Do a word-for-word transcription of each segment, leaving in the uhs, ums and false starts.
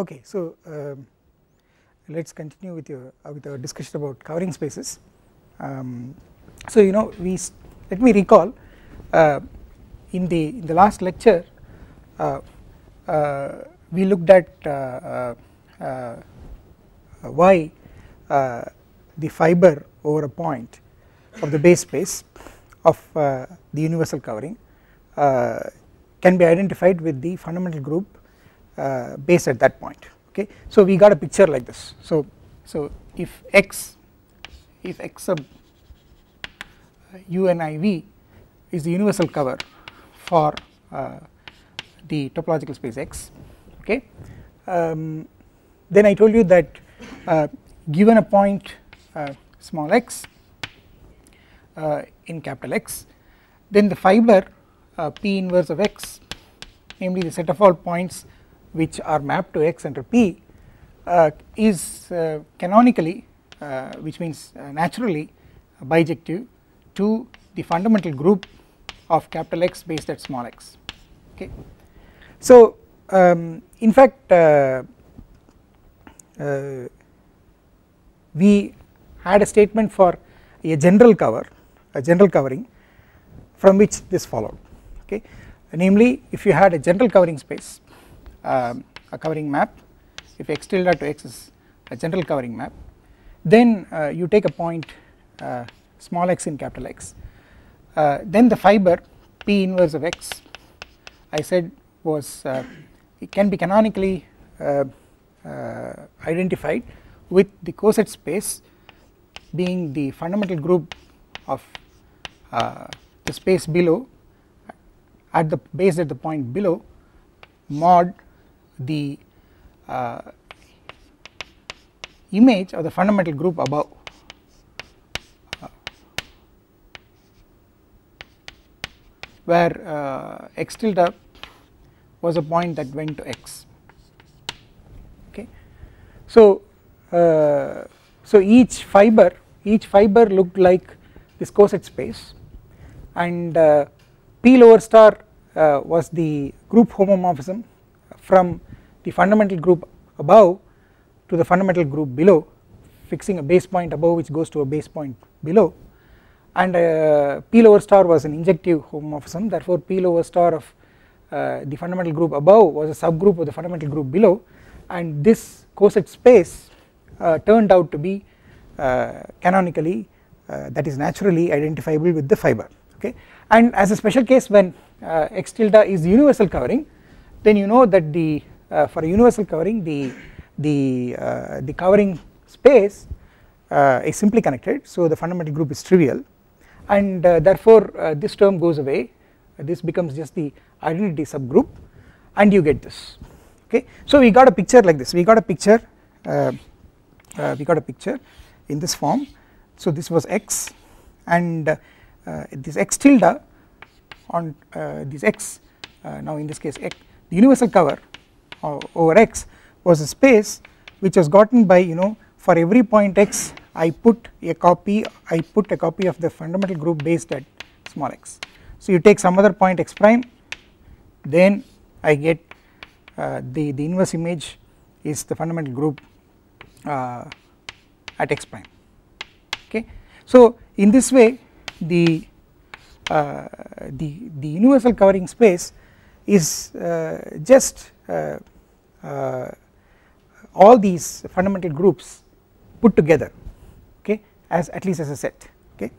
Okay, so um, let us continue with your uh, with our discussion about covering spaces. Um, so you know we let me recall uh, in the in the last lecture uh, uh, we looked at uh, uh, uh, why uh, the fiber over a point of the base space of uh, the universal covering uh, can be identified with the fundamental group Uh, base at that point, okay. So we got a picture like this. So, so if x, if x sub uh, univ is the universal cover for uh, the topological space X, okay. Um, then I told you that uh, given a point uh, small x uh, in capital X, then the fiber uh, P inverse of X, namely the set of all points which are mapped to X under P uh, is uh, canonically uh, which means uh, naturally uh, bijective to the fundamental group of capital X based at small x, okay. So um, in fact uh, uh, we had a statement for a general cover, a general covering from which this followed, okay. Namely, if you had a general covering space, Uh, a covering map, if x tilde to x is a general covering map, then uh, you take a point uh, small x in capital X, uh, then the fiber P inverse of X I said was uh, it can be canonically uh, uh, identified with the coset space being the fundamental group of uh, the space below at the base at the point below mod the uh, image of the fundamental group above, uh, where uh, x tilde was a point that went to X, okay. So uh, so each fiber each fiber looked like this coset space, and uh, P lower star uh, was the group homomorphism from the fundamental group above to the fundamental group below, fixing a base point above which goes to a base point below, and uh, P lower star was an injective homomorphism, therefore P lower star of uh, the fundamental group above was a subgroup of the fundamental group below, and this coset space uh, turned out to be uh, canonically uh, that is naturally identifiable with the fiber, okay. And as a special case, when uh, X tilde is the universal covering, then you know that the uh, for a universal covering the the uh, the covering space uh, is simply connected, so the fundamental group is trivial, and uh, therefore uh, this term goes away, uh, this becomes just the identity subgroup, and you get this, okay. So we got a picture like this, we got a picture uh, uh, we got a picture in this form. So this was X, and uh, uh, this X tilde on uh, this X uh, now in this case X, the universal cover over X was a space which was gotten by, you know, for every point X I put a copy I put a copy of the fundamental group based at small x. So you take some other point X prime, then I get uh, the the inverse image is the fundamental group uh, at X prime, okay. So in this way the uh, the the universal covering space is uh, just uh, uh, all these fundamental groups put together, okay, as at least as a set, okay.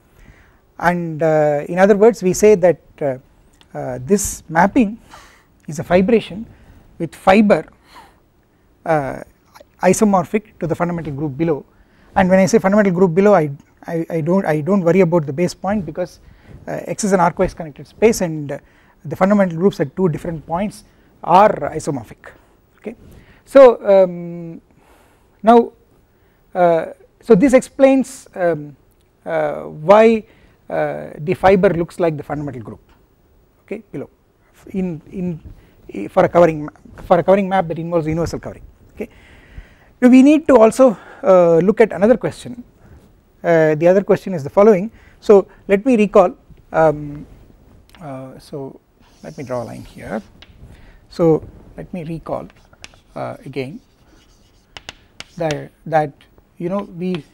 And uh, in other words, we say that uh, uh, this mapping is a fibration with fiber uh, isomorphic to the fundamental group below, and when I say fundamental group below I I, I don't I don't worry about the base point because uh, X is an arcwise connected space, and uh, the fundamental groups at two different points are isomorphic. Okay, so um, now uh, so this explains um, uh, why uh, the fiber looks like the fundamental group. Okay, below in in for a covering for a covering map that involves universal covering. Okay, we need to also uh, look at another question. Uh, the other question is the following. So let me recall. Um, uh, so let me draw a line here. So let me recall uh, again that that you know we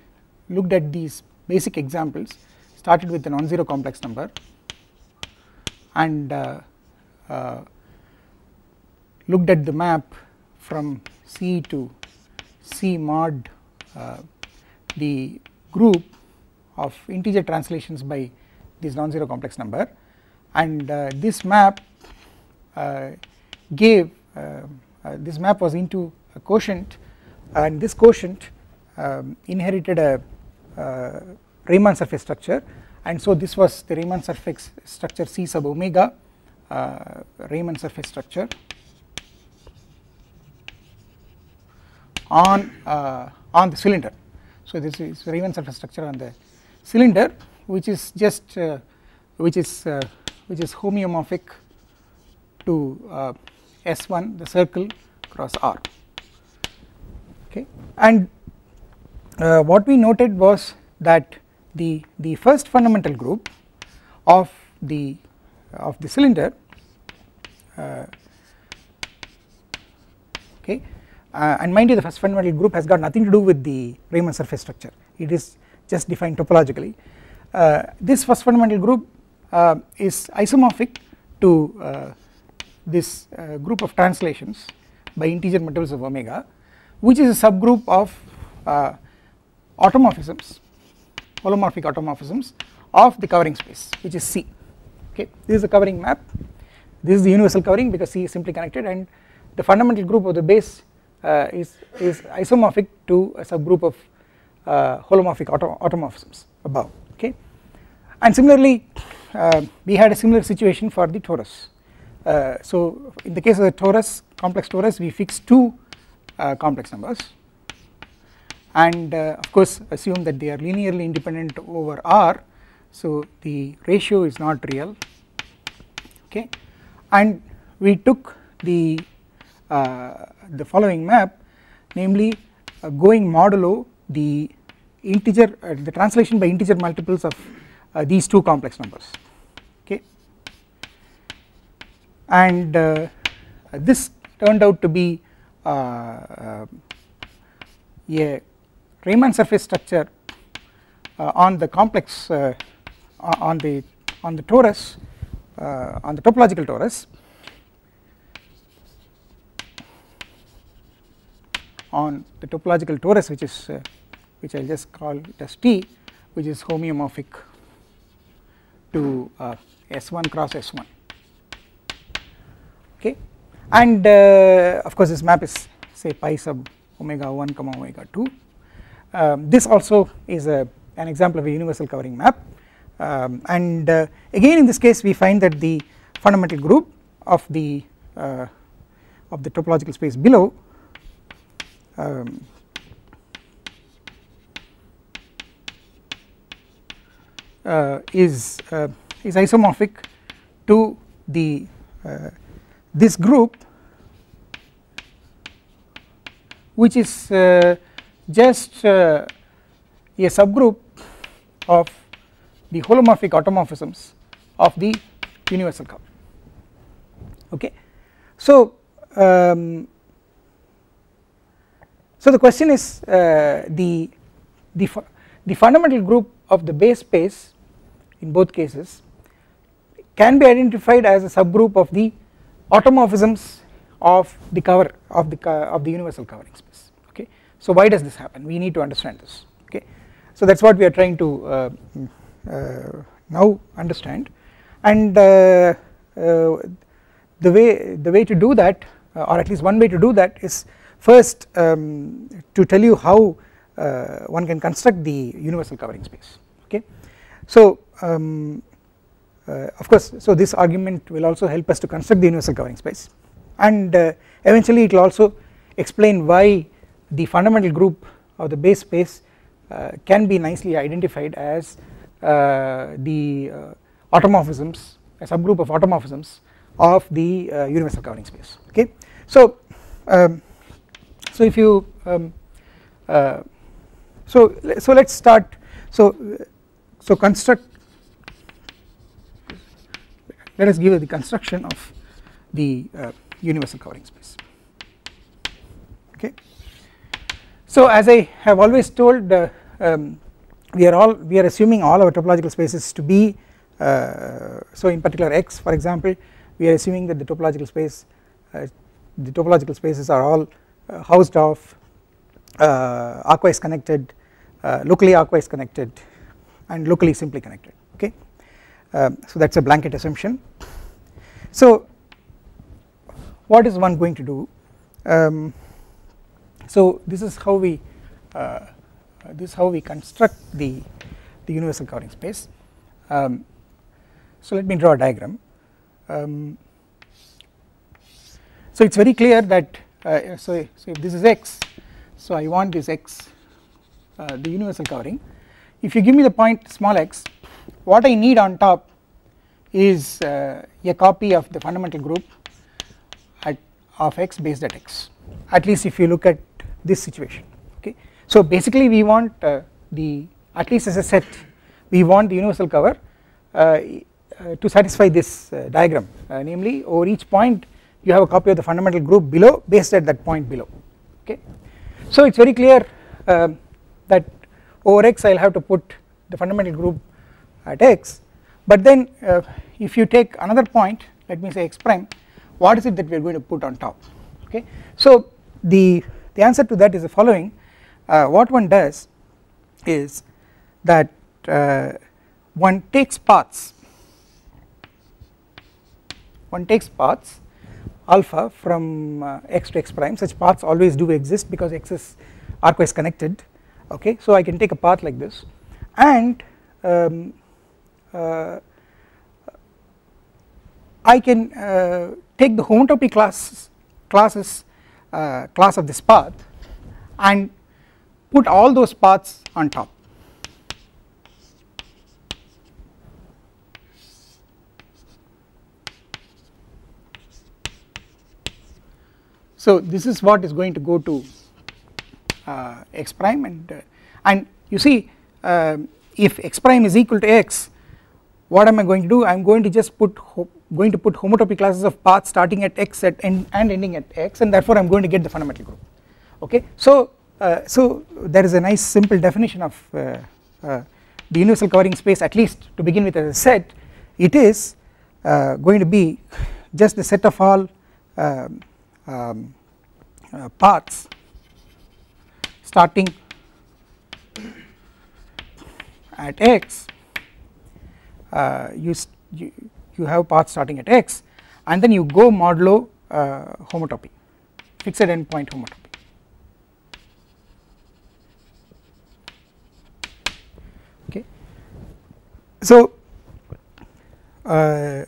looked at these basic examples. Started with a non-zero complex number, and uh, uh, looked at the map from C to C mod uh, the group of integer translations by this non-zero complex number, and uh, this map uh, gave uh, uh, this map was into a quotient, and this quotient um, inherited a uh, Riemann surface structure, and so this was the Riemann surface structure C sub omega uh, Riemann surface structure on uh, on the cylinder. So this is Riemann surface structure on the cylinder, which is just uh, which is uh, which is homeomorphic to uh, S one, the circle cross R. Okay, and uh, what we noted was that the the first fundamental group of the of the cylinder, uh, okay. Uh, and mind you, the first fundamental group has got nothing to do with the Riemann surface structure. It is just defined topologically. Uh, this first fundamental group uh, is isomorphic to uh, this uh, group of translations by integer multiples of omega, which is a subgroup of uh, automorphisms, holomorphic automorphisms of the covering space, which is C. Okay, this is the covering map. This is the universal covering because C is simply connected, and the fundamental group of the base Uh, is is isomorphic to a subgroup of uh, holomorphic auto automorphisms above. Okay, and similarly uh, we had a similar situation for the torus. Uh, so in the case of the torus, complex torus, we fixed two uh, complex numbers, and uh, of course assume that they are linearly independent over R, so the ratio is not real. Okay, and we took the Uh, the following map, namely uh, going modulo the integer uh, the translation by integer multiples of uh, these two complex numbers. Okay, and uh, this turned out to be uh, uh, a Riemann surface structure uh, on the complex uh, on the on the torus uh, on the topological torus on the topological torus, which is uh, which I will just call it as T, which is homeomorphic to uh, S one cross S one. Okay, and uh, of course this map is say pi sub omega one comma omega two. Um, this also is a an example of a universal covering map, um, and uh, again in this case we find that the fundamental group of the uh, of the topological space below Um, uh, is uh, is isomorphic to the uh, this group, which is uh, just uh, a subgroup of the holomorphic automorphisms of the universal covering. Okay, so um, So the question is uh, the the fu the fundamental group of the base space in both cases can be identified as a subgroup of the automorphisms of the cover of the co of the universal covering space. Okay, so why does this happen? We need to understand this. Okay, so that's what we are trying to uh, uh, now understand, and uh, uh, the way the way to do that, uh, or at least one way to do that, is first um, to tell you how uh, one can construct the universal covering space, okay. So um, uh, of course, so this argument will also help us to construct the universal covering space, and uh, eventually it will also explain why the fundamental group of the base space uh, can be nicely identified as uh, the uh, automorphisms, a subgroup of automorphisms of the uh, universal covering space, okay. So um, so if you um, uh, so so let's start, so so construct, let us give the construction of the uh, universal covering space, okay. So as I have always told, uh, um, we are all we are assuming all our topological spaces to be uh, so in particular X, for example, we are assuming that the topological space uh, the topological spaces are all uh, Hausdorff, uh, arcwise connected, uh, locally arcwise connected, and locally simply connected, okay. Um, so that is a blanket assumption. So what is one going to do? Um, so this is how we uh, this is how we construct the the universal covering space. Um, so let me draw a diagram. Um, so it is very clear that uh, so, so if this is X, so I want this X uh, the universal covering. If you give me the point small x, what I need on top is uh, a copy of the fundamental group at of X based at X, at least if you look at this situation, okay. So basically we want uh, the, at least as a set, we want the universal cover uh, uh, to satisfy this uh, diagram, uh, namely over each point you have a copy of the fundamental group below based at that point below, okay. So it is very clear uh, that over X I will have to put the fundamental group at X, but then uh, if you take another point, let me say X prime, what is it that we are going to put on top, okay. So the the answer to that is the following, uh, what one does is that uh, one takes paths one takes paths alpha from uh, X to X prime. Such paths always do exist because X is arcwise connected, okay. So I can take a path like this, and um, uh, I can uh, take the homotopy class classes uh, class of this path and put all those paths on top, so this is what is going to go to Uh, X prime, and uh, and you see uh, if X prime is equal to X, what am I going to do? I am going to just put going to put homotopy classes of paths starting at X at end and ending at X, and therefore I am going to get the fundamental group, okay. So uh, so there is a nice simple definition of uh, uh, the universal covering space, at least to begin with, as a set. It is uh, going to be just the set of all um, um, uh, paths starting at X, uh, you, you you have paths starting at X, and then you go modulo uh, homotopy, fixed endpoint homotopy. Okay, so uh,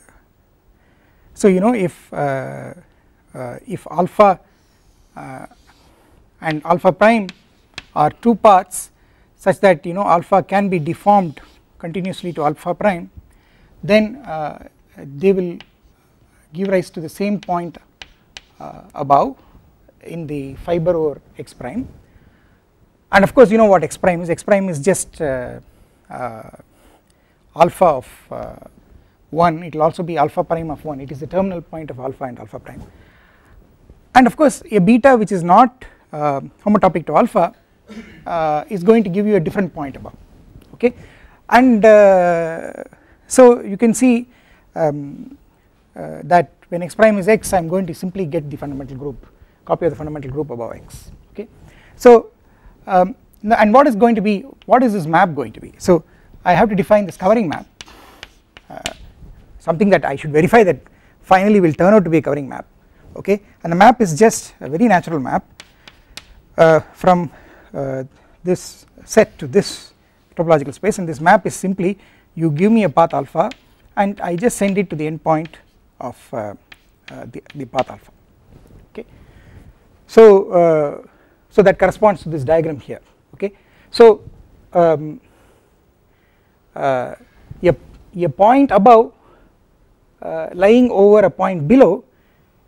so you know if uh, uh, if alpha uh, and alpha prime are two paths such that you know alpha can be deformed continuously to alpha prime, then uh, they will give rise to the same point uh, above in the fiber over X prime, and of course you know what X prime is. X prime is just uh, uh, alpha of uh, one, it will also be alpha prime of one, it is the terminal point of alpha and alpha prime, and of course a beta which is not uh, homotopic to alpha Uh, is going to give you a different point above, okay. And uh, so you can see um, uh, that when X prime is X, I am going to simply get the fundamental group, copy of the fundamental group above X, okay. So um, and what is going to be, what is this map going to be? So I have to define this covering map, uh, something that I should verify that finally will turn out to be a covering map, okay. And the map is just a very natural map uh, from Uh, this set to this topological space, and this map is simply you give me a path alpha and I just send it to the end point of uh, uh, the, the path alpha, okay. So, uh, so that corresponds to this diagram here, okay. So, um, uh, a, a point above uh, lying over a point below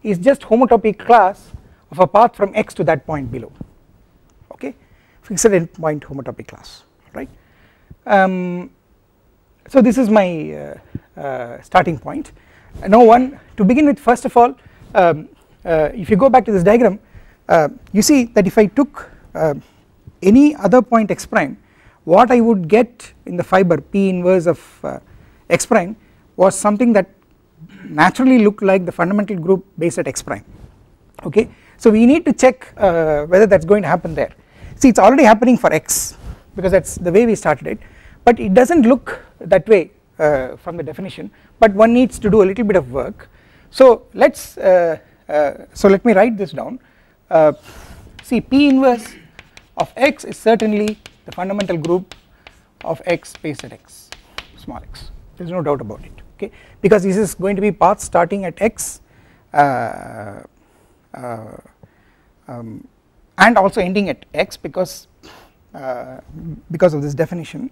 is just homotopy class of a path from x to that point below, okay, fixed end point homotopy class, right. Um, so this is my uh, uh, starting point. Now one to begin with, first of all, um, uh, if you go back to this diagram, uh, you see that if I took uh, any other point x prime, what I would get in the fiber P inverse of uh, x prime was something that naturally looked like the fundamental group based at x prime, okay. So we need to check uh, whether that is going to happen there. See, it is already happening for x because that is the way we started it, but it does not look that way uh, from the definition, but one needs to do a little bit of work. So let us uh, uh, so let me write this down. Uh, see, P inverse of x is certainly the fundamental group of x based at x small x, there is no doubt about it, okay, because this is going to be path starting at x uh, uh, um, and also ending at x because uh, because of this definition,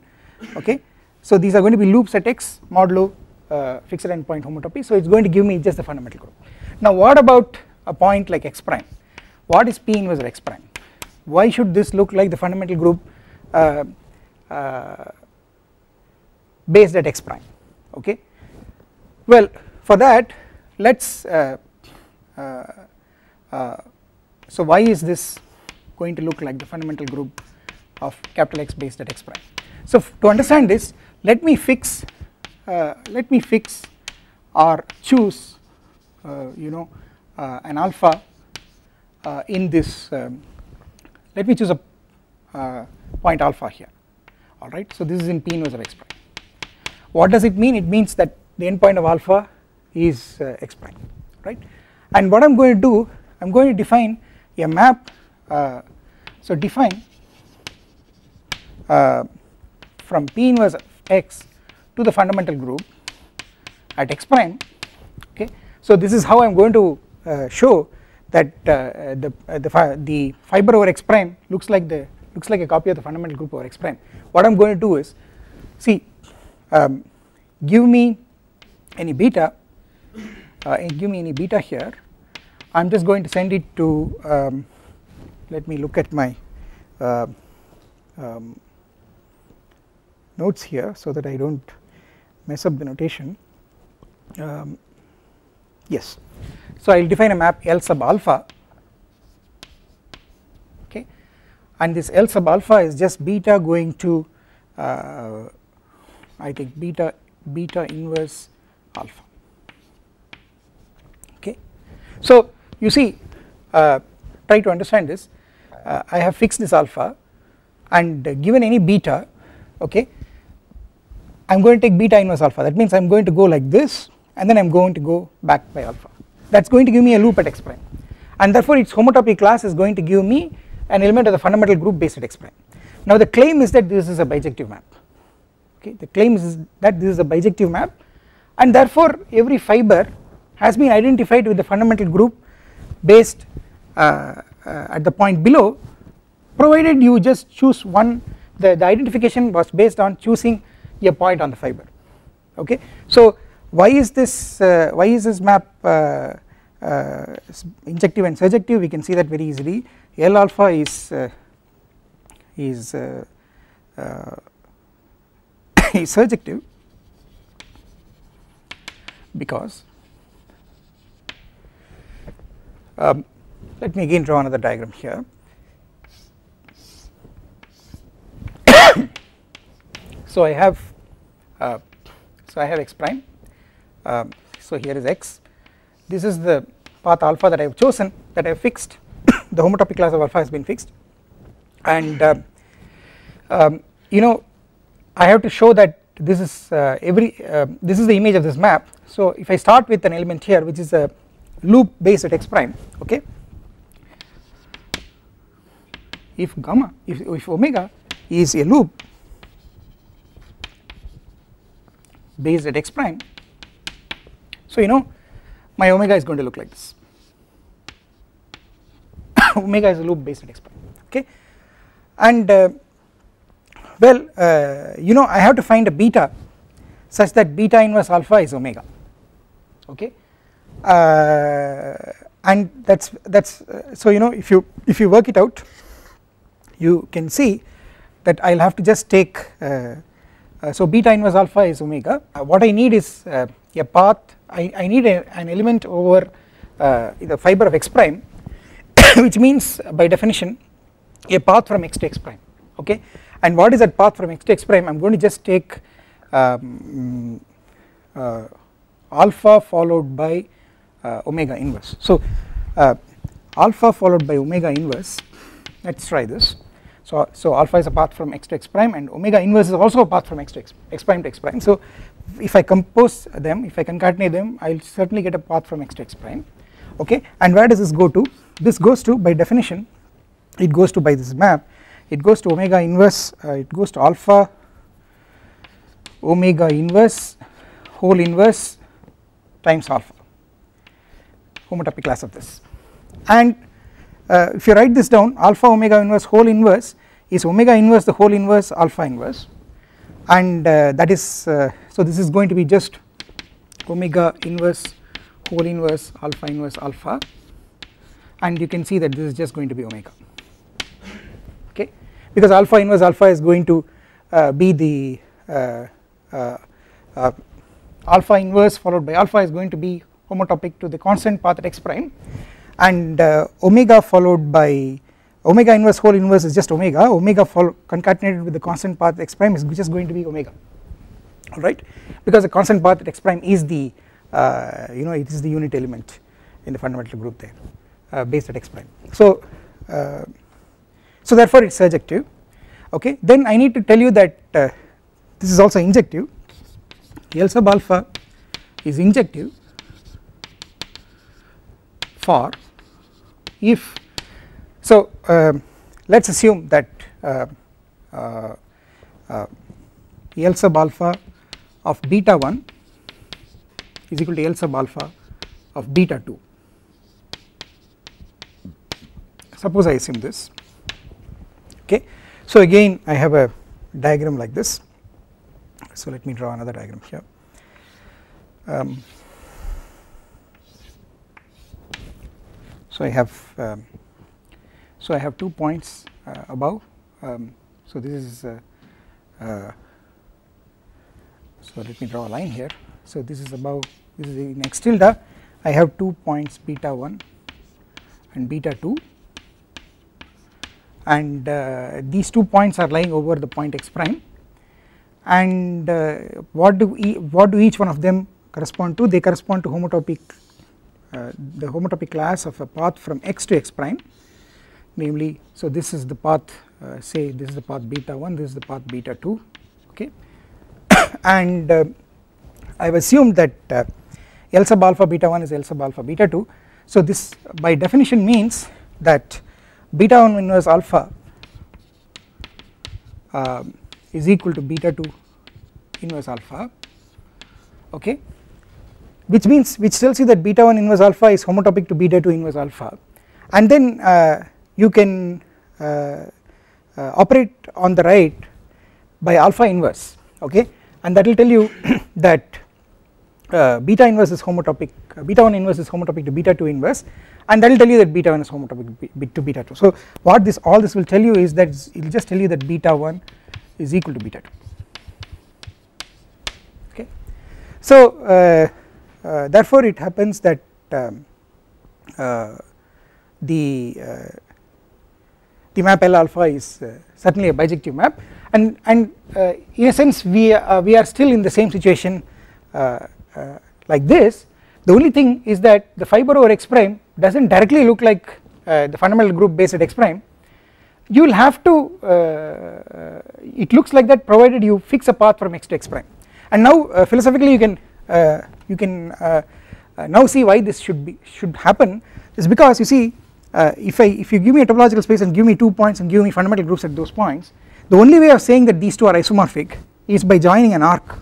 okay. So these are going to be loops at x modulo uh, fixed end point homotopy, so it is going to give me just the fundamental group. Now what about a point like x prime? What is P inverse of x prime? Why should this look like the fundamental group uh, uh, based at x prime, okay? Well, for that let us uh, uh, uh, so why is this going to look like the fundamental group of capital X based at x prime? So to understand this, let me fix uh, let me fix or choose uh, you know uh, an alpha uh, in this um, let me choose a uh, point alpha here, alright. So this is in P inverse of x prime. What does it mean? It means that the end point of alpha is uh, x prime, right. And what I am going to do, I am going to define a map, uh, so define uh, from P inverse of x to the fundamental group at x prime, okay. So this is how I am going to uh, show that uh, the uh, the, fi the fiber over x prime looks like the looks like a copy of the fundamental group over x prime. What I am going to do is, see, um, give me any beta, uh, give me any beta here. I am just going to send it to. Um, let me look at my uh, um, notes here so that I don't mess up the notation. Um, yes. So I will define a map L sub alpha, okay, and this L sub alpha is just beta going to uh, I think beta beta inverse alpha, okay. So you see, uh, try to understand this, uh, I have fixed this alpha and uh, given any beta, okay, I am going to take beta inverse alpha, that means I am going to go like this and then I am going to go back by alpha. That is going to give me a loop at x prime, and therefore its homotopy class is going to give me an element of the fundamental group based at x prime. Now the claim is that this is a bijective map, okay, the claim is that this is a bijective map, and therefore every fiber has been identified with the fundamental group based uh, uh, at the point below, provided you just choose one, the, the identification was based on choosing a point on the fiber, okay. So why is this uh, why is this map uh, uh, injective and surjective? We can see that very easily. L alpha is uh, is uh, uh, is surjective because um, let me again draw another diagram here. So I have uh, so I have x prime. Um, so here is x, this is the path alpha that I have chosen, that I have fixed, the homotopy class of alpha has been fixed, and uh, um, you know I have to show that this is uh, every uh, this is the image of this map. So if I start with an element here which is a loop based at x prime, okay, if gamma if, if omega is a loop based at x prime. So you know my omega is going to look like this. Omega is a loop based at x prime, okay. And uh, well uh, you know I have to find a beta such that beta inverse alpha is omega, okay. Uh, and that's that's uh, so you know if you if you work it out, you can see that I'll have to just take uh, uh, so beta inverse alpha is omega. Uh, what I need is uh, a path. I, I need a, an element over uh, the fiber of x prime, which means by definition a path from x to x prime, okay. And what is that path from x to x prime? I'm going to just take um, uh, alpha followed by Uh, omega inverse. So uh, alpha followed by omega inverse, let's try this. So so alpha is a path from x to x prime, and omega inverse is also a path from x to x, x prime to x prime. So if I compose them, if I concatenate them, I will certainly get a path from x to x prime, okay. And where does this go to? This goes to, by definition, it goes to, by this map, it goes to omega inverse, uh, it goes to alpha omega inverse whole inverse times alpha, homotopy class of this. And uh, if you write this down, alpha omega inverse whole inverse is omega inverse the whole inverse alpha inverse, and uh, that is uh, so this is going to be just omega inverse whole inverse alpha inverse alpha, and you can see that this is just going to be omega, okay, because alpha inverse alpha is going to uh, be the uh, uh, uh, alpha inverse followed by alpha is going to be homotopic to the constant path at x prime, and uh, omega followed by omega inverse whole inverse is just omega, omega follow concatenated with the constant path at x prime is just going to be omega, alright, because the constant path at x prime is the uh, you know it is the unit element in the fundamental group there uh, based at x prime. So uh, so therefore it is surjective, okay. Then I need to tell you that uh, this is also injective. L sub alpha is injective for if, so uh, let us assume that uh, uh, uh, L sub alpha of beta one is equal to L sub alpha of beta two. Suppose I assume this, okay. So again I have a diagram like this, so let me draw another diagram here. Um, So I have um, so I have two points uh, above. Um, so this is uh, uh, so let me draw a line here. So this is above. This is in x tilde. I have two points beta one and beta two, and uh, these two points are lying over the point x prime. And uh, what do e what do each one of them correspond to? They correspond to homotopic. Uh, the homotopy class of a path from x to x prime, namely, so this is the path uh, say this is the path beta one, this is the path beta two, okay. And uh, I have assumed that uh, L sub alpha beta one is L sub alpha beta two, so this by definition means that beta one inverse alpha uh, is equal to beta two inverse alpha, okay. Which means, which tells you that beta one inverse alpha is homotopic to beta two inverse alpha, and then uh, you can uh, uh, operate on the right by alpha inverse, okay, and that will tell you that uh, beta inverse is homotopic, uh, beta one inverse is homotopic to beta two inverse, and that will tell you that beta one is homotopic to beta two. So what this all this will tell you is that it will just tell you that beta one is equal to beta two, okay. So uh, Uh, therefore it happens that um, uh, the uh, the map L alpha is uh, certainly a bijective map, and and uh, in a sense we uh, we are still in the same situation uh, uh, like this. The only thing is that the fiber over x prime does not directly look like uh, the fundamental group based at x prime. You will have to uh, it looks like that provided you fix a path from x to x prime, and now uh, philosophically you can Uh, you can uh, uh, now see why this should be should happen. Is because you see uh, if I if you give me a topological space and give me two points and give me fundamental groups at those points, The only way of saying that these two are isomorphic is by joining an arc.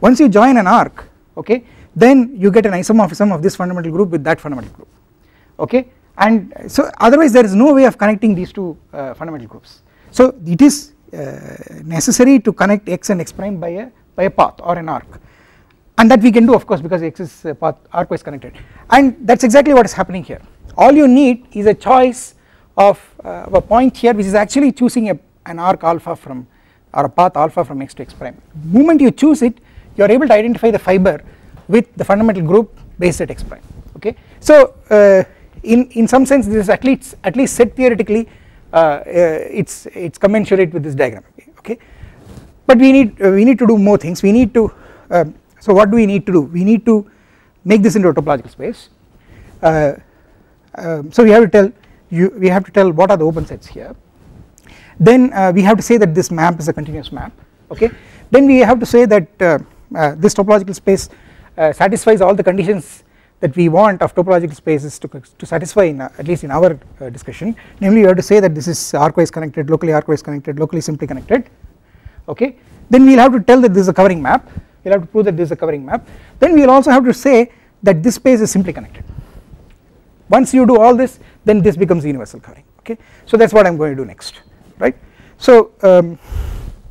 Once you join an arc, okay, then you get an isomorphism of this fundamental group with that fundamental group, okay, and so otherwise there is no way of connecting these two uh, fundamental groups. So it is uh, necessary to connect x and x prime by a by a path or an arc, and that we can do, of course, because x is uh, path arcwise connected, and that's exactly what is happening here. All you need is a choice of, uh, of a point here, which is actually choosing a, an arc alpha from, or a path alpha from x to x prime. The moment you choose it, you are able to identify the fiber with the fundamental group based at x prime, okay. So uh, in in some sense this is at least at least set theoretically uh, uh, it's it's commensurate with this diagram, okay, but we need uh, we need to do more things. We need to uh, so what do we need to do? We need to make this into a topological space. Uh, uh, so we have to tell you we have to tell what are the open sets here, then uh, we have to say that this map is a continuous map, okay, then we have to say that uh, uh, this topological space Uh, satisfies all the conditions that we want of topological spaces to, to satisfy, in uh, at least in our uh, discussion. Namely, you have to say that this is arcwise connected, locally arcwise connected, locally simply connected, okay. Then we will have to tell that this is a covering map, we will have to prove that this is a covering map. Then we will also have to say that this space is simply connected. Once you do all this, then this becomes universal covering, okay. So that is what I am going to do next, right. So, um,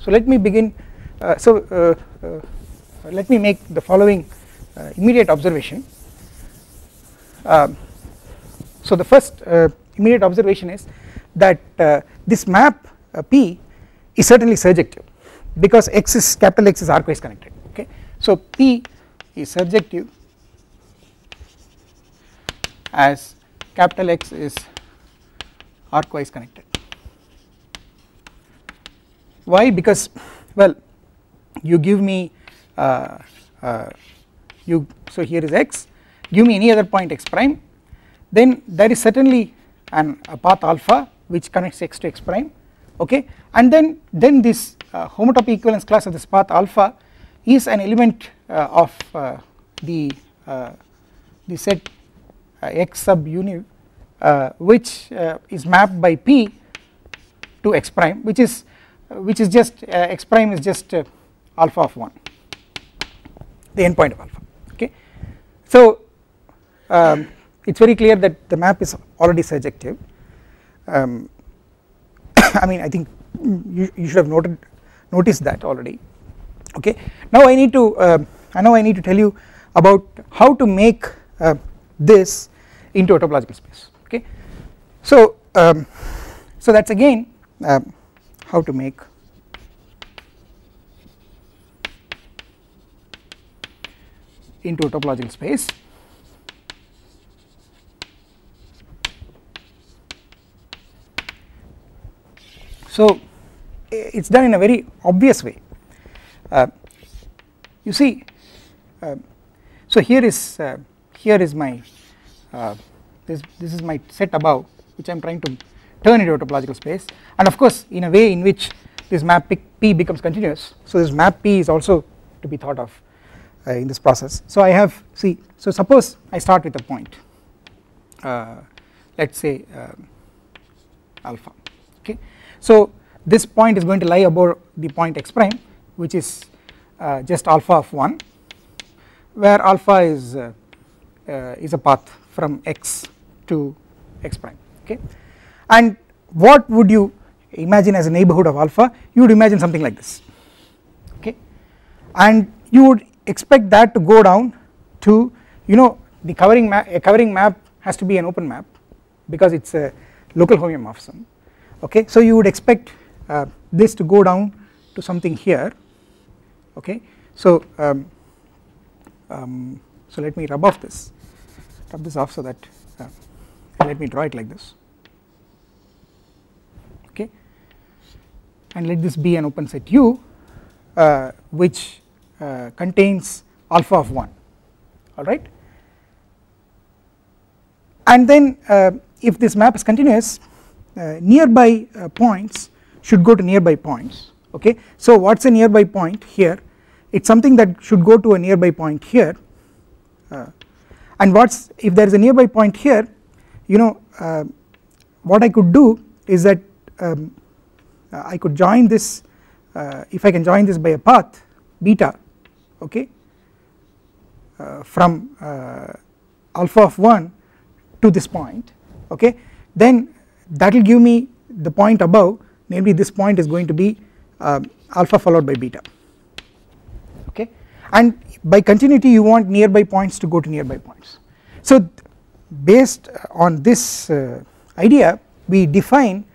so let me begin, uh, so uh, uh, let me make the following Uh, immediate observation. Uh, so the first uh, immediate observation is that uh, this map uh, P is certainly surjective, because X is capital X is arcwise connected, okay. So P is surjective as capital X is arcwise connected. Why? Because, well, you give me uh, uh, You, so here is x, give me any other point x prime, then there is certainly an a path alpha which connects x to x prime, okay, and then then this uh, homotopy equivalence class of this path alpha is an element uh, of uh, the uh, the set uh, x sub univ uh, which uh, is mapped by P to x prime, which is uh, which is just uh, x prime is just uh, alpha of one, the endpoint of alpha. So um, it is very clear that the map is already surjective. um, I mean, I think you, you should have noted noticed that already, okay. Now I need to uh, I know I need to tell you about how to make uh, this into a topological space, okay. So um, so that is again um, how to make into a topological space. So it is done in a very obvious way. Uh, you see, uh, so here is uh, here is my uh, this this is my set above, which I am trying to turn into a topological space, and of course in a way in which this map P becomes continuous. So this map P is also to be thought of Uh, in this process. So I have, see, so suppose I start with a point, uh, let us say uh, alpha, okay. So this point is going to lie above the point x prime, which is uh, just alpha of one, where alpha is uh, uh, is a path from x to x prime, okay. And what would you imagine as a neighbourhood of alpha? You would imagine something like this, okay, and you would expect that to go down to, you know, the covering map. A covering map has to be an open map because it is a local homeomorphism, okay. So you would expect uh, this to go down to something here, okay. So um, um, so let me rub off this rub this off so that uh, let me draw it like this, okay, and let this be an open set U uh, which Uh, contains alpha of one, alright. And then uh, if this map is continuous, uh, nearby uh, points should go to nearby points, okay. So what is a nearby point here? It is something that should go to a nearby point here, uh, and what is, if there is a nearby point here, you know, uh, what I could do is that um, uh, I could join this uh, if I can join this by a path beta, okay, uh, from uh, alpha of one to this point, okay, then that will give me the point above, namely this point is going to be uh, alpha followed by beta, okay, and by continuity you want nearby points to go to nearby points. So based on this uh, idea, we define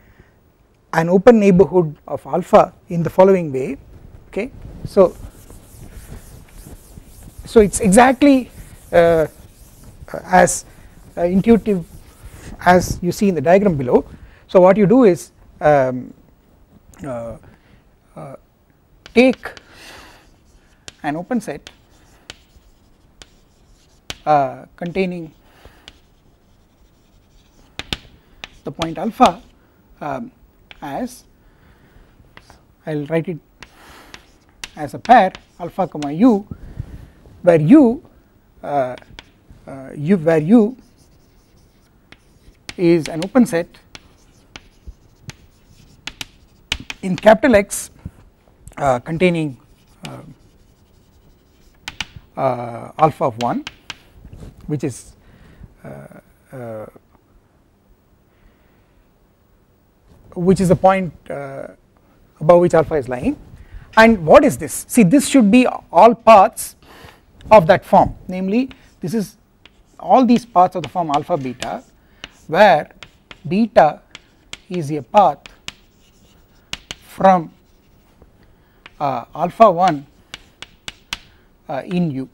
an open neighborhood of alpha in the following way, okay. So so it is exactly uh, as uh, intuitive as you see in the diagram below. So what you do is um, uh, uh, take an open set uh, containing the point alpha um, as, I will write it as a pair alpha comma u, where u uh, uh, u where u is an open set in capital X uh, containing uh, uh, alpha of one, which is uh, uh, which is the point uh, above which alpha is lying. And what is this? See, this should be all paths of that form, namely this is all these paths of the form alpha beta, where beta is a path from uh, alpha one uh, in U,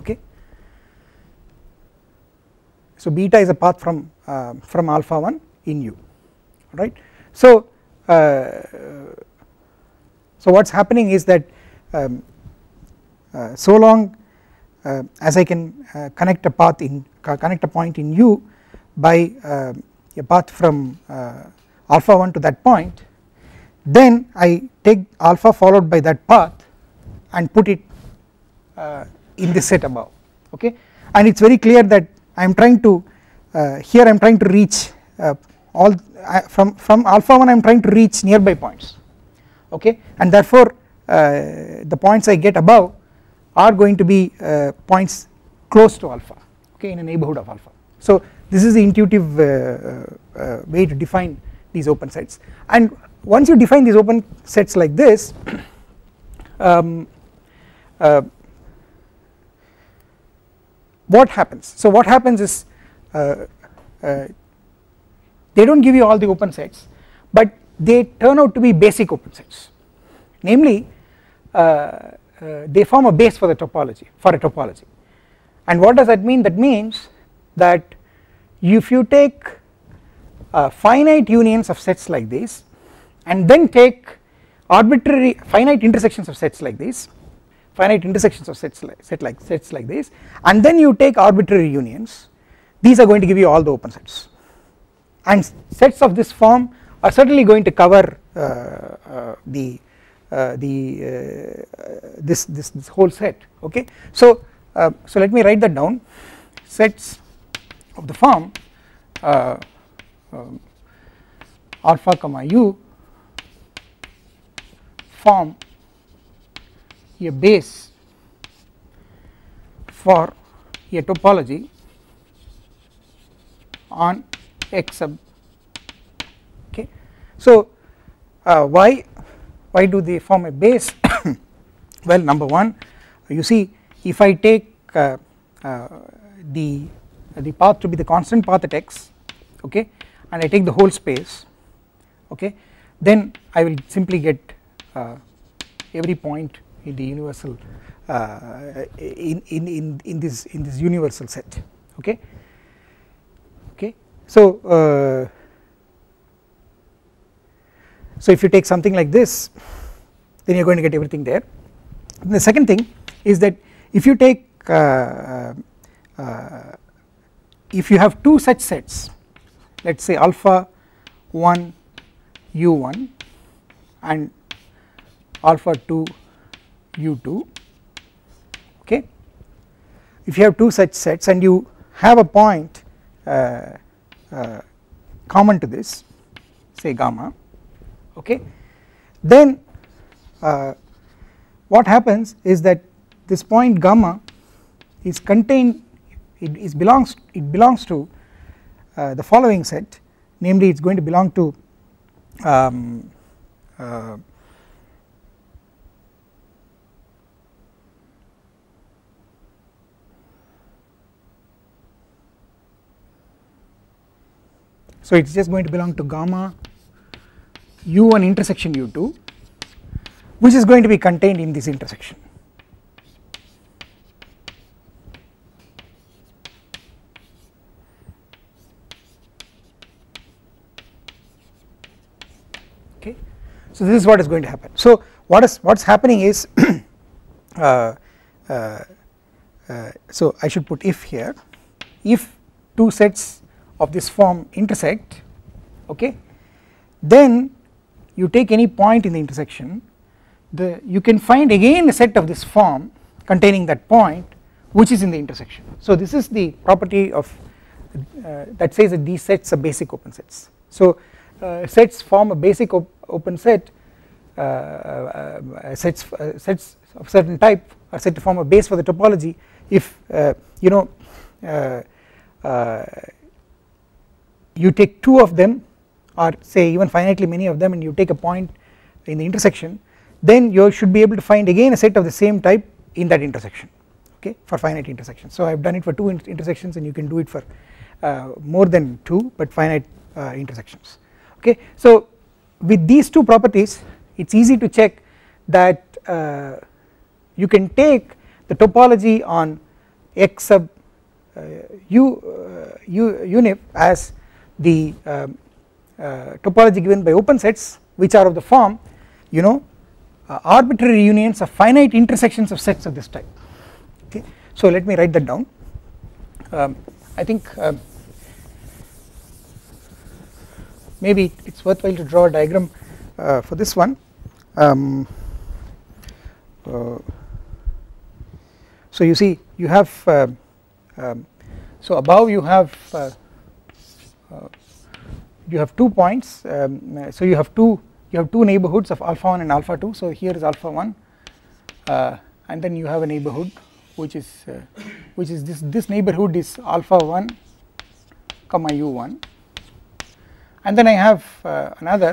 okay. So beta is a path from uh, from alpha one in U, right. So uh, so what's happening is that um, uh, so long uh, as I can uh, connect a path in connect a point in U by uh, a path from uh, alpha one to that point, then I take alpha followed by that path and put it uh, in this set above, okay. And it is very clear that I am trying to uh, here I am trying to reach uh, all uh, from from alpha one I am trying to reach nearby points, okay, and therefore uh, the points I get above are going to be uh, points close to alpha, okay, in a neighborhood of alpha. So this is the intuitive uh, uh, way to define these open sets, and once you define these open sets like this um, uh, what happens? So what happens is uh, uh, they do not give you all the open sets, but they turn out to be basic open sets, namely uh, uh, they form a base for the topology, for a topology. And what does that mean? That means that if you take uh, finite unions of sets like this and then take arbitrary finite intersections of sets like this, finite intersections of sets like set like sets like this, and then you take arbitrary unions, these are going to give you all the open sets, and sets of this form are certainly going to cover uh, uh, the uh, the uh, this this this whole set, okay. So uh, so let me write that down. Sets of the form uh, um, alpha comma u form a base for a topology on X sub, okay. So uh, why why do they form a base? Well, number one, you see, if I take uh, uh, the the path to be the constant path at X, okay, and I take the whole space, okay, then I will simply get uh, every point in the universal uh, in, in in in this in this universal set, okay. Okay, so uh, so if you take something like this, then you are going to get everything there. And the second thing is that if you take uh, uh, if you have two such sets, let us say alpha one u one and alpha two u two, okay, if you have two such sets and you have a point uh, uh, common to this, say gamma, okay. Then uh, what happens is that this point gamma is contained, it is belongs it belongs to uh, the following set, namely it is going to belong to um, uh, so it is just going to belong to gamma u one intersection u two, which is going to be contained in this intersection. Okay, so this is what is going to happen. So what is what's happening is, uh, uh, uh, so I should put if here, if two sets of this form intersect, okay, then you take any point in the intersection, the you can find again a set of this form containing that point which is in the intersection. So this is the property of uh, that says that these sets are basic open sets. So uh, sets form a basic op open set, uh, uh, sets uh, sets of certain type are said to form a base for the topology if uh, you know uh, uh, you take two of them, or say even finitely many of them, and you take a point in the intersection, then you should be able to find again a set of the same type in that intersection, okay, for finite intersections. So I have done it for two inter intersections and you can do it for uh, more than two but finite uh, intersections, okay. So with these two properties it is easy to check that uh, you can take the topology on x sub uh, u, uh, u unif as the um, uh, topology given by open sets which are of the form, you know, uh, arbitrary unions of finite intersections of sets of this type, okay. So let me write that down. um, I think um, maybe it is worthwhile to draw a diagram uh, for this one. Um, uh, so you see you have uh, um, so above you have uh, Uh, you have two points, um, so you have two you have two neighborhoods of alpha one and alpha two. So here is alpha one, uh, and then you have a neighborhood which is uh, which is this this neighborhood is alpha one comma u one, and then I have uh, another,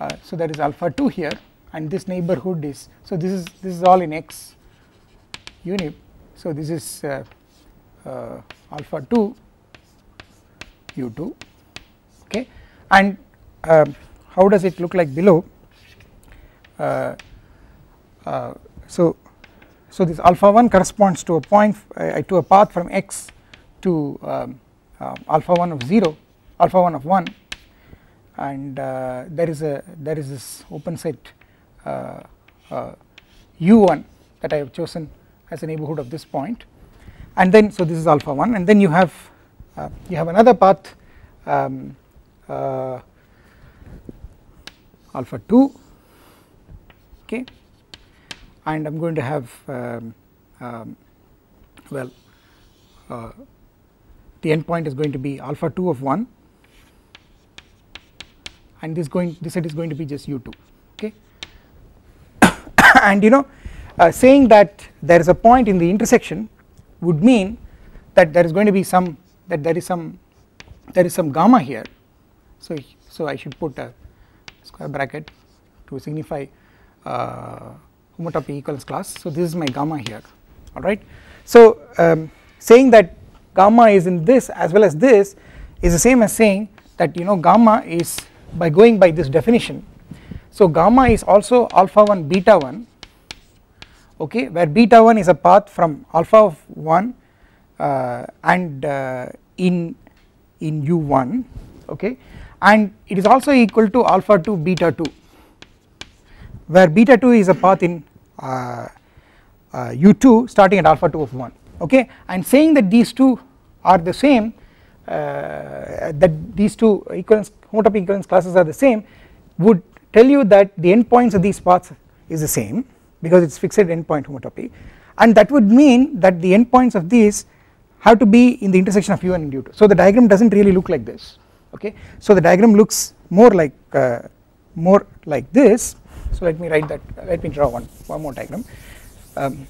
uh, so that is alpha two here, and this neighborhood is, so this is this is all in x unip. So this is uh, uh, alpha two u two, okay. And uh, how does it look like below? Uh, uh, so, so this alpha one corresponds to a point uh, to a path from x to um, uh, alpha one of zero, alpha one of one, and uh, there is a there is this open set uh, uh, u one that I have chosen as a neighborhood of this point, and then so this is alpha one, and then you have. Uh, you have another path um, uh, alpha two, okay, and I am going to have um, um, well uh, the end point is going to be alpha two of one, and this going this set is going to be just u two, okay. And you know, uh, saying that there is a point in the intersection would mean that there is going to be some that there is some there is some gamma here, so so I should put a square bracket to signify uh, homotopy equals class. So this is my gamma here, all right. So um, saying that gamma is in this as well as this is the same as saying that, you know, gamma is, by going by this definition, so gamma is also alpha one beta one, okay, where beta one is a path from alpha of one Uh, and uh, in in u one, okay, and it is also equal to alpha two beta two, where beta two is a path in uh, uh, u two starting at alpha two of one, okay. And saying that these two are the same, uh, that these two equivalence homotopy equivalence classes are the same, would tell you that the endpoints of these paths is the same because it is fixed endpoint homotopy, and that would mean that the endpoints of these have to be in the intersection of u and u two. So the diagram does not really look like this, okay. So the diagram looks more like uh, more like this. So let me write that, uh, let me draw one, one more diagram. Um,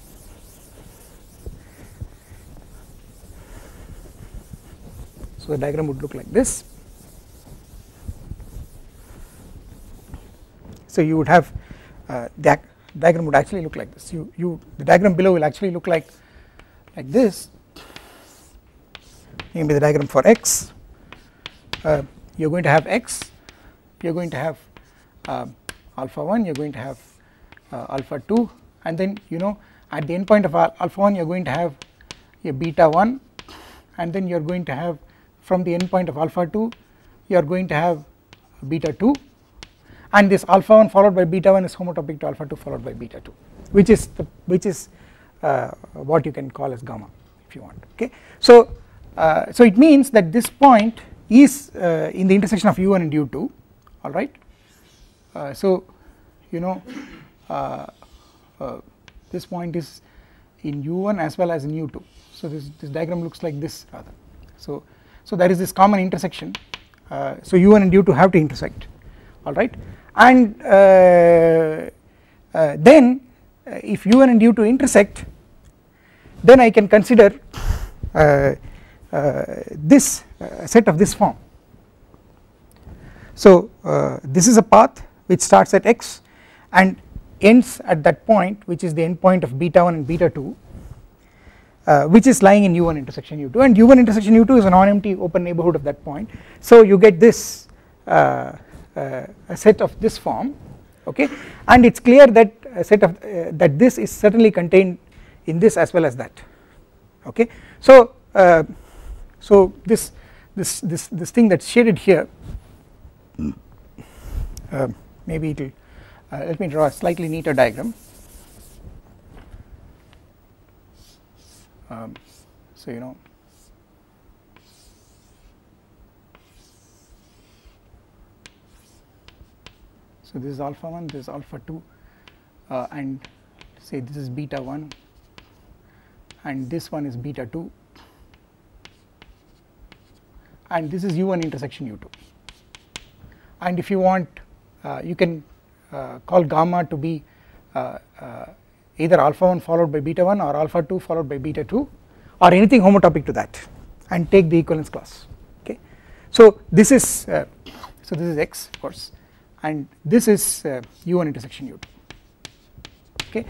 so the diagram would look like this. So you would have uh, that diagram would actually look like this. You, you the diagram below will actually look like like this. Maybe the diagram for x. Uh, you are going to have x. You are going to have uh, alpha one. You are going to have uh, alpha two, and then you know at the end point of alpha one, you are going to have a beta one, and then you are going to have from the end point of alpha two, you are going to have beta two. And this alpha one followed by beta one is homotopic to alpha two followed by beta two, which is the, which is uh, what you can call as gamma if you want, okay. So uh, so it means that this point is uh, in the intersection of u one and u two, all right. Uh, so you know uh, uh, this point is in u one as well as in u two. So this this diagram looks like this rather. So so there is this common intersection. Uh, so u one and u two have to intersect, all right. And uh, uh, then uh, if u one and u two intersect, then I can consider uh, uh, this uh, set of this form. So uh, this is a path which starts at x and ends at that point, which is the end point of beta one and beta two, uh, which is lying in u one intersection u two, and u one intersection u two is a non-empty open neighborhood of that point. So you get this uh, Uh, a set of this form, okay, and it is clear that a set of uh, that this is certainly contained in this as well as that, okay. So uh, so this this this this thing that is shaded here, uh, maybe it will uh, let me draw a slightly neater diagram. Um, so you know So this is alpha one, this is alpha two, uh, and say this is beta one, and this one is beta two, and this is u one intersection u two. And if you want, uh, you can uh, call gamma to be uh, uh, either alpha one followed by beta one or alpha two followed by beta two, or anything homotopic to that, and take the equivalence class. Okay, so this is uh, so this is x, of course. And this is uh, u one intersection u two, okay.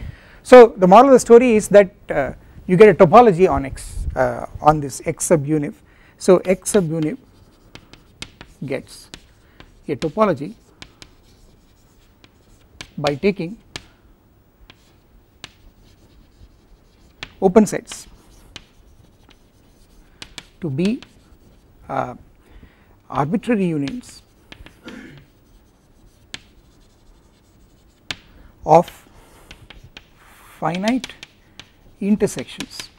So the moral of the story is that uh, you get a topology on x uh, on this x sub univ. So x sub univ gets a topology by taking open sets to be uh, arbitrary units of finite intersections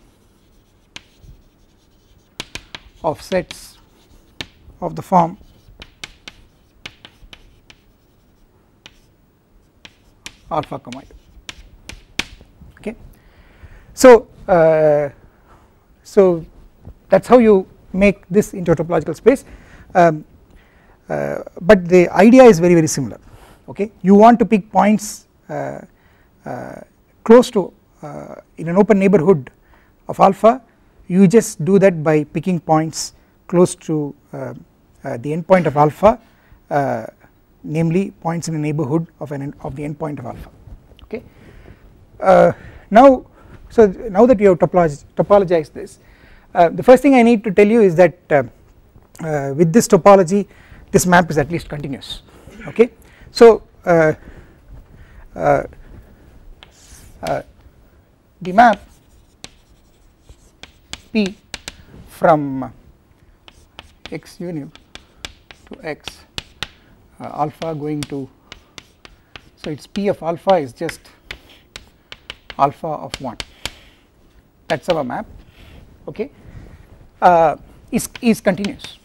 of sets of the form alpha comma u, okay. So uh, so that's how you make this into a topological space, um, uh, but the idea is very very similar, okay. You want to pick points Uh, uh, close to uh, in an open neighborhood of alpha. You just do that by picking points close to uh, uh, the end point of alpha, uh, namely points in a neighborhood of an end of the end point of alpha, okay. Uh, now so now that you have topologized, topologized this, uh, the first thing I need to tell you is that uh, uh, with this topology this map is at least continuous, okay. So uh, Uh, uh, the map P from x univ to x uh, alpha going to, so its P of alpha is just alpha of one, that's our map, okay, uh, is is continuous.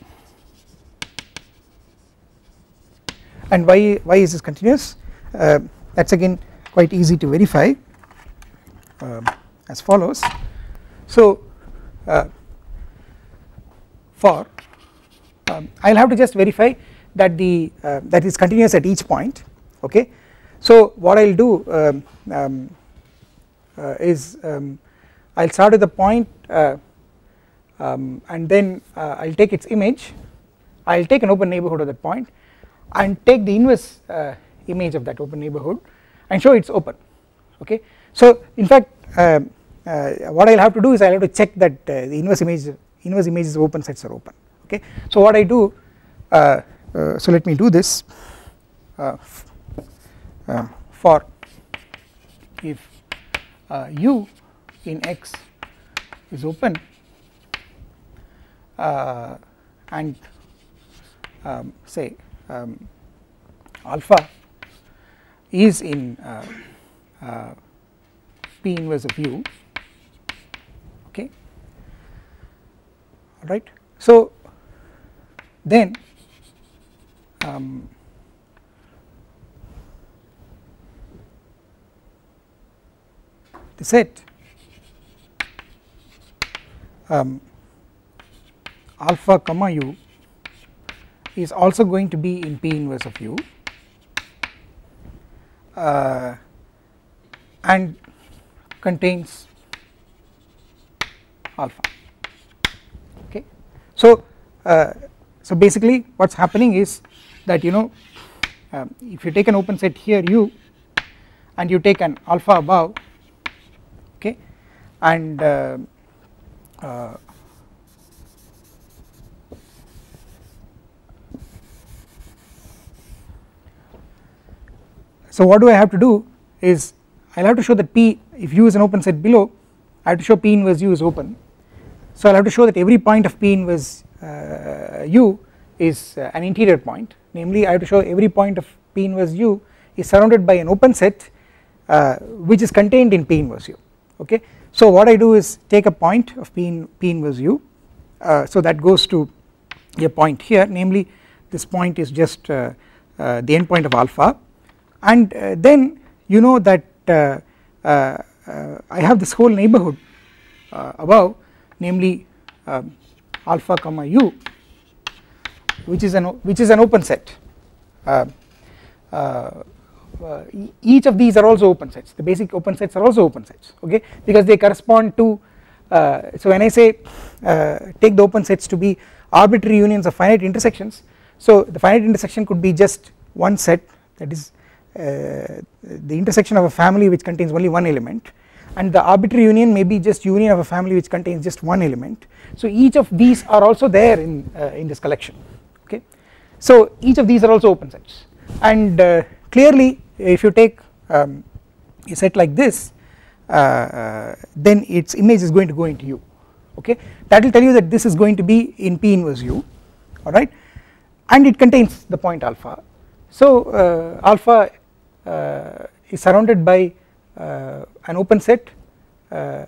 And why why is this continuous? Uh, That is again quite easy to verify, um, as follows. So uh, for um, I will have to just verify that the uh, that is continuous at each point, okay. So what I will do um, um, uh, is um, I will start with the point uh, um, and then uh, I will take its image, I will take an open neighbourhood of that point and take the inverse uh, image of that open neighbourhood and show it is open, okay. So in fact uh, uh, what I will have to do is I will have to check that uh, the inverse image inverse images open sets are open, okay. So what I do uh, uh, so let me do this uh, uh, for if uh, u in X is open uh, and um, say um, alpha is in uh, uh, P inverse of U, okay, all right. So then um, the set um, alpha comma U is also going to be in P inverse of U. Uh, and contains alpha, okay. So uh, so basically what's happening is that you know um, if you take an open set here U and you take an alpha above, okay, and uh, uh, so what do I have to do is I will have to show that P, if U is an open set below, I have to show P inverse U is open. So I will have to show that every point of P inverse uh, U is uh, an interior point, namely I have to show every point of P inverse U is surrounded by an open set uh, which is contained in P inverse U, okay. So what I do is take a point of P, in, P inverse U, uh, so that goes to a point here, namely this point is just uh, uh, the end point of alpha. And uh, then you know that uh, uh, uh, I have this whole neighbourhood uh, above, namely um, alpha comma U, which is an which is an open set. Uh, uh, uh, each of these are also open sets. The basic open sets are also open sets, okay, because they correspond to. Uh, so when I say uh, take the open sets to be arbitrary unions of finite intersections, so the finite intersection could be just one set, that is. Uh, the intersection of a family which contains only one element, and the arbitrary union may be just union of a family which contains just one element. So each of these are also there in uh, in this collection, okay. So each of these are also open sets, and uh, clearly if you take um, a set like this uh, uh, then its image is going to go into U, okay, that will tell you that this is going to be in P inverse U, alright, and it contains the point alpha. So uh, alpha Uh, is surrounded by uh, an open set, uh,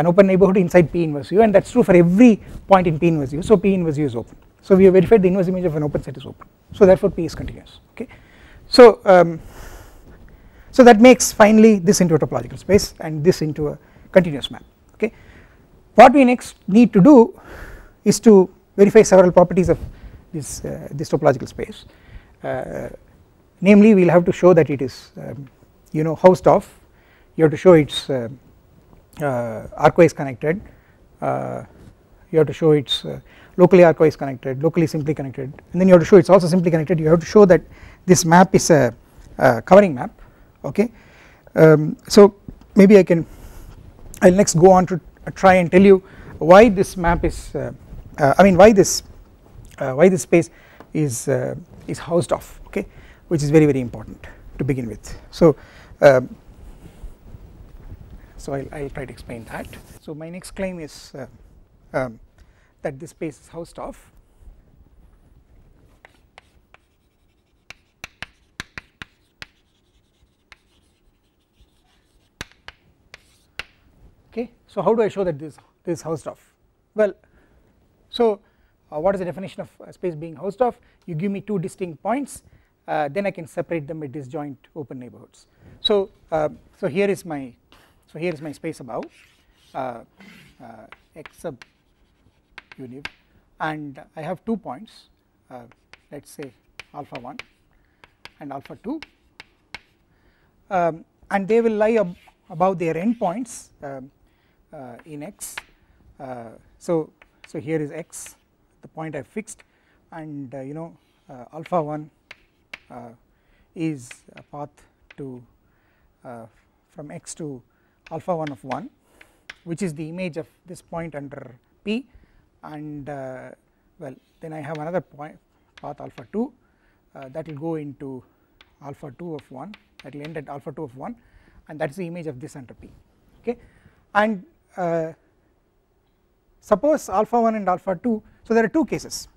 an open neighbourhood inside P inverse U, and that is true for every point in P inverse U. So P inverse U is open. So we have verified the inverse image of an open set is open. So therefore P is continuous. Okay. So um, so that makes finally this into a topological space and this into a continuous map. Okay. What we next need to do is to verify several properties of this uh, this topological space. Uh, Namely, we will have to show that it is, um, you know, Hausdorff. You have to show it's uh, uh, arcwise connected. Uh, you have to show it's uh, locally arcwise connected, locally simply connected, and then you have to show it's also simply connected. You have to show that this map is a uh, covering map. Okay, um, so maybe I can. I'll next go on to uh, try and tell you why this map is. Uh, uh, I mean, why this, uh, why this space is uh, is Hausdorff. Okay. Which is very very important to begin with. So, um, so I'll, I'll try to explain that. So my next claim is uh, um, that this space is Hausdorff. Okay. So how do I show that this this is Hausdorff? Well, so uh, what is the definition of uh, space being Hausdorff? You give me two distinct points. Uh, then I can separate them at disjoint open neighborhoods. So, uh, so here is my, so here is my space above uh, uh, X sub univ and I have two points, uh, let us say alpha one and alpha two, um, and they will lie ab above their end points um, uh, in x. Uh, so, so here is x, the point I fixed, and uh, you know uh, alpha one uh, is a path to uh, from x to alpha one of one, which is the image of this point under P, and uh, well then I have another point path alpha two uh, that will go into alpha two of one, that will end at alpha two of one, and that is the image of this under P, okay. And uh, suppose alpha one and alpha two, so there are two cases,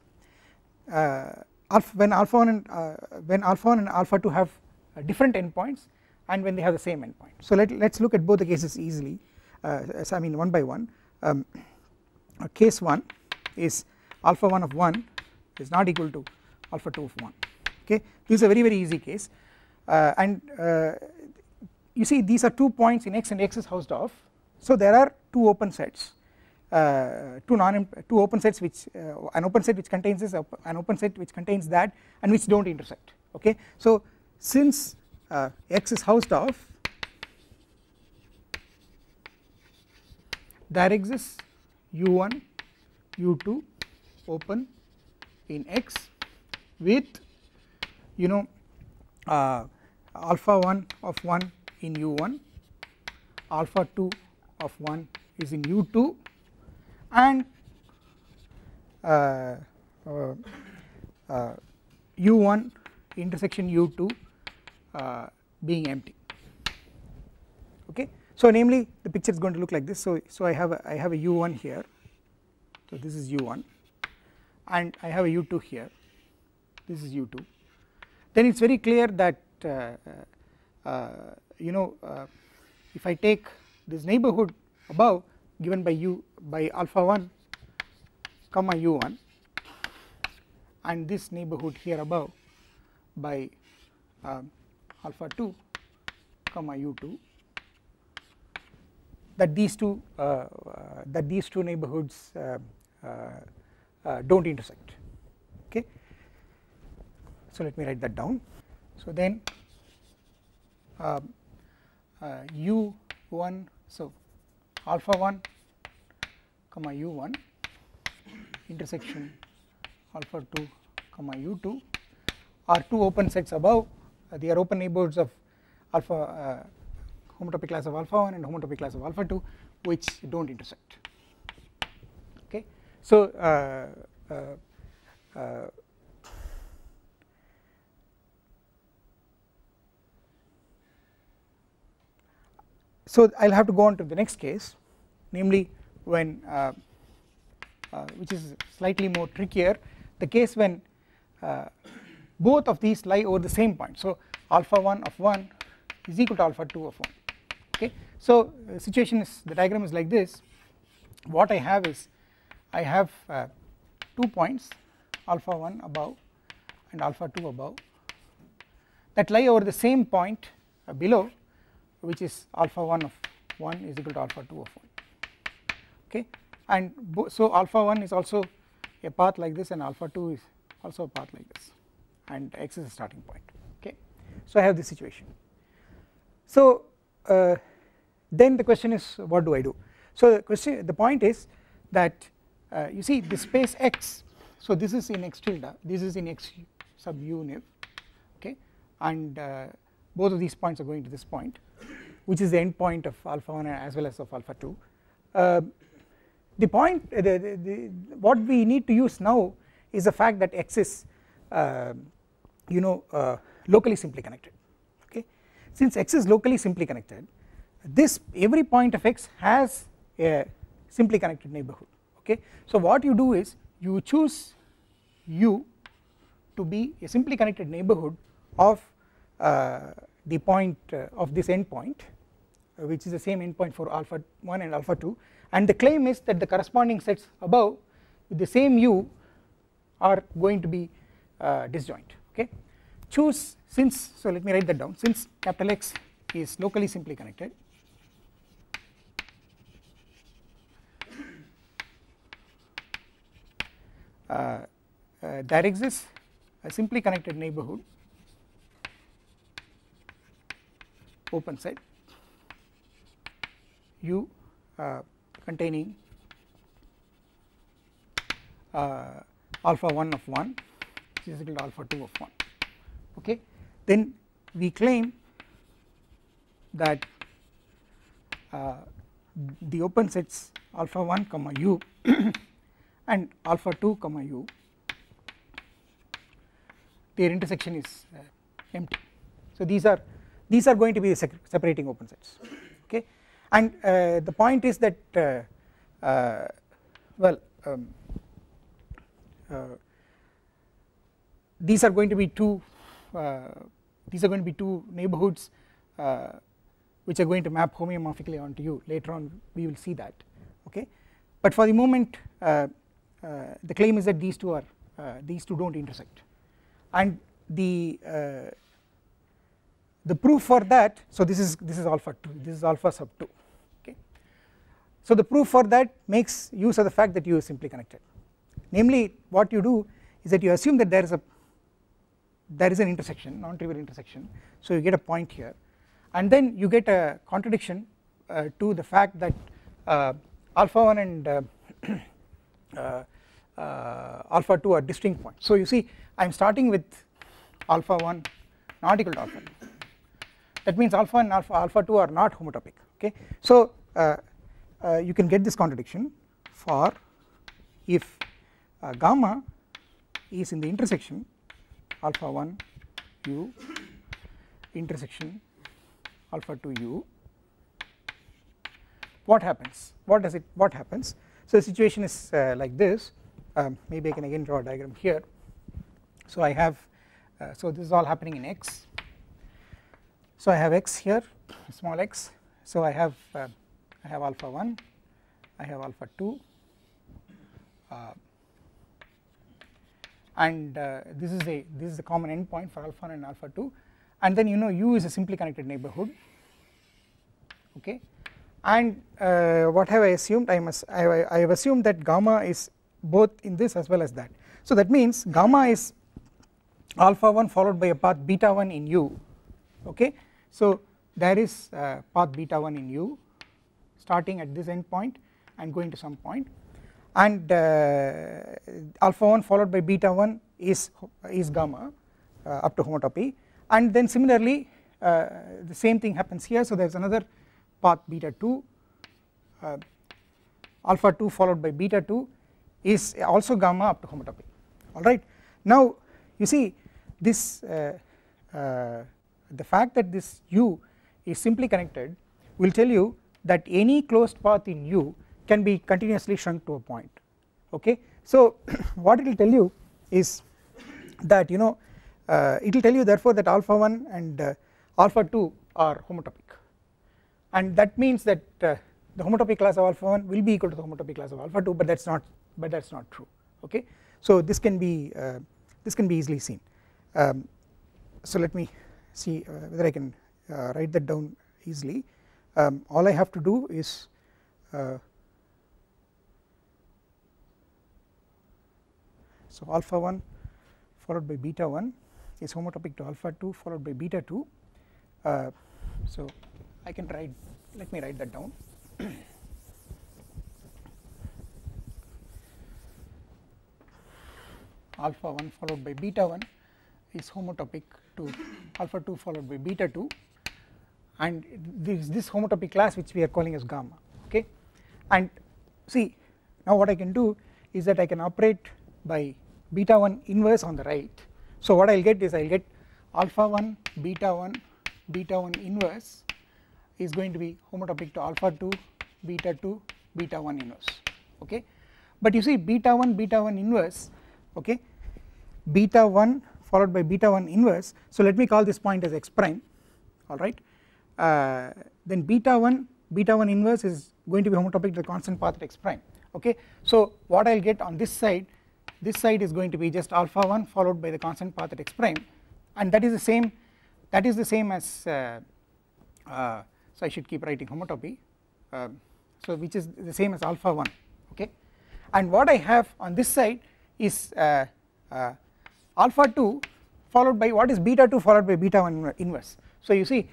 uh, alpha, when alpha one and uh, when alpha one and alpha two have uh, different endpoints, and when they have the same endpoint. So let us look at both the cases easily, uh, so I mean one by one. Um, uh, case one is alpha one of one is not equal to alpha two of one, okay. This is a very very easy case, uh, and uh, you see these are two points in X, and X is Hausdorff, so there are two open sets, uh, two non two open sets which uh, an open set which contains this, op an open set which contains that, and which do not intersect, okay. So since Uh, X is Hausdorff, there exists U one U two open in X with you know uh, alpha one of one in U one, alpha two of one is in U two, and uh, uh, uh, U one intersection U two Uh, being empty, okay. So namely the picture is going to look like this, so so I have a, I have a U one here, so this is U one, and I have a U two here, this is U two. Then it's very clear that uh, uh, you know uh, if I take this neighborhood above given by u by alpha one comma U one, and this neighborhood here above by uh, alpha two comma U two, that these two uh, uh, that these two neighborhoods uh, uh, uh, do not intersect, okay. So let me write that down. So then uh, uh, U one, so alpha one comma U one intersection alpha two comma U two are two open sets above. Uh, they are open neighborhoods of alpha uh, homotopy class of alpha one and homotopy class of alpha two, which do not intersect, okay. So uh, uh, uh, so I will have to go on to the next case, namely when uh, uh, which is slightly more trickier, the case when uh, both of these lie over the same point, so alpha one of one is equal to alpha two of one, okay. So uh, situation is, the diagram is like this. What I have is I have uh, two points alpha one above and alpha two above that lie over the same point uh, below, which is alpha one of one is equal to alpha two of one, okay. And so alpha one is also a path like this, and alpha two is also a path like this, and X is the starting point, okay. So I have this situation. So uh, then the question is, what do I do? So the question, the point is that uh, you see the space X, so this is in X tilde, this is in X sub u nav, okay, and uh, both of these points are going to this point, which is the end point of alpha one as well as of alpha two. Uh, the point the, the, the what we need to use now is the fact that X is uh, you know uh, locally simply connected, okay. Since X is locally simply connected, this every point of X has a simply connected neighborhood, okay. So what you do is you choose U to be a simply connected neighborhood of uh, the point uh, of this end point, uh, which is the same end point for alpha one and alpha two, and the claim is that the corresponding sets above with the same U are going to be Uh, disjoint, okay. Choose, since, so let me write that down, since capital X is locally simply connected, uh, uh, there exists a simply connected neighborhood open set U uh, containing uh, alpha one of one which is equal to alpha two of one, okay. Then we claim that uh, the open sets alpha one comma u and alpha two comma u, their intersection is uh, empty. So these are these are going to be the separating open sets, okay. And uh, the point is that uh, uh, well um, uh, these are going to be two uh, these are going to be two neighborhoods uh, which are going to map homeomorphically onto U. Later on we will see that, okay. But for the moment uh, uh, the claim is that these two are uh, these two don't intersect, and the uh, the proof for that, so this is this is alpha two, this is alpha sub two, okay. So the proof for that makes use of the fact that U is simply connected. Namely, what you do is that you assume that there is a there is an intersection, non-trivial intersection, so you get a point here, and then you get a contradiction uh, to the fact that uh, alpha one and uh, uh, uh, alpha two are distinct points. So you see, I am starting with alpha one not equal to alpha two. That means alpha one and alpha, alpha two are not homotopic, okay. So uh, uh, you can get this contradiction for if uh, gamma is in the intersection alpha one u intersection alpha two u, what happens, what does it, what happens. So the situation is uh, like this. Um, maybe I can again draw a diagram here. So I have uh, so this is all happening in x, so I have x here, small x, so I have uh, I have alpha one, I have alpha two, uh, and uh, this is a this is the common endpoint for alpha one and alpha two, and then you know U is a simply connected neighborhood, okay. And uh, what have I assumed? I must I have, I have assumed that gamma is both in this as well as that. So that means gamma is alpha one followed by a path beta one in U, okay. So there is uh, path beta one in U starting at this end point and going to some point, and uh, alpha one followed by beta one is is gamma uh, up to homotopy, and then similarly uh, the same thing happens here. So there is another path beta two, uh, alpha two followed by beta two is also gamma up to homotopy. Alright, now you see this uh, uh, the fact that this U is simply connected will tell you that any closed path in U can be continuously shrunk to a point, okay. So what it will tell you is that you know uh, it will tell you therefore that alpha one and uh, alpha two are homotopic, and that means that uh, the homotopy class of alpha one will be equal to the homotopy class of alpha two, but that's not but that's not true, okay. So this can be uh, this can be easily seen. Um, so let me see uh, whether I can uh, write that down easily. Um, all I have to do is uh, so alpha one followed by beta one is homotopic to alpha two followed by beta two, uh, so I can write, let me write that down. Alpha one followed by beta one is homotopic to alpha two followed by beta two, and this this homotopy class which we are calling as gamma, okay. And see, now what I can do is that I can operate by beta one inverse on the right. So what I will get is I will get alpha one beta one beta one inverse is going to be homotopic to alpha two beta two beta one inverse, okay. But you see beta one beta one inverse, okay, beta one followed by beta one inverse, so let me call this point as x prime, alright. Uh, then beta one beta one inverse is going to be homotopic to the constant path at x prime, okay. So what I will get on this side, this side is going to be just alpha one followed by the constant path at x prime, and that is the same that is the same as uh, uh, so I should keep writing homotopy, uh, so which is the same as alpha one, okay. And what I have on this side is uh, uh, alpha two followed by what is beta two followed by beta one inverse. So you see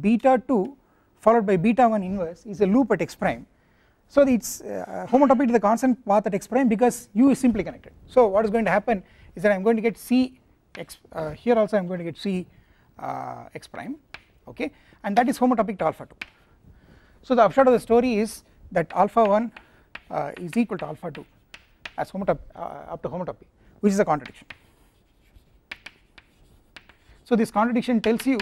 beta two followed by beta one inverse is a loop at x prime. So it's uh, homotopy to the constant path at x prime because u is simply connected. So what is going to happen is that I am going to get C x uh, here also I am going to get C uh, x prime, okay, and that is homotopic to alpha two. So the upshot of the story is that alpha one uh, is equal to alpha two as homotopy uh, up to homotopy, which is a contradiction. So this contradiction tells you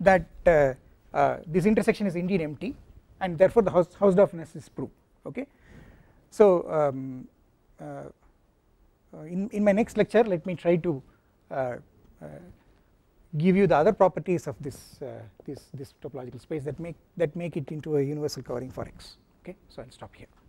that uh, uh, this intersection is indeed empty, and therefore the Hausdorffness is proved, okay. So um, uh, in, in my next lecture let me try to uh, uh, give you the other properties of this, uh, this, this topological space that make, that make it into a universal covering for X, okay. So I will stop here.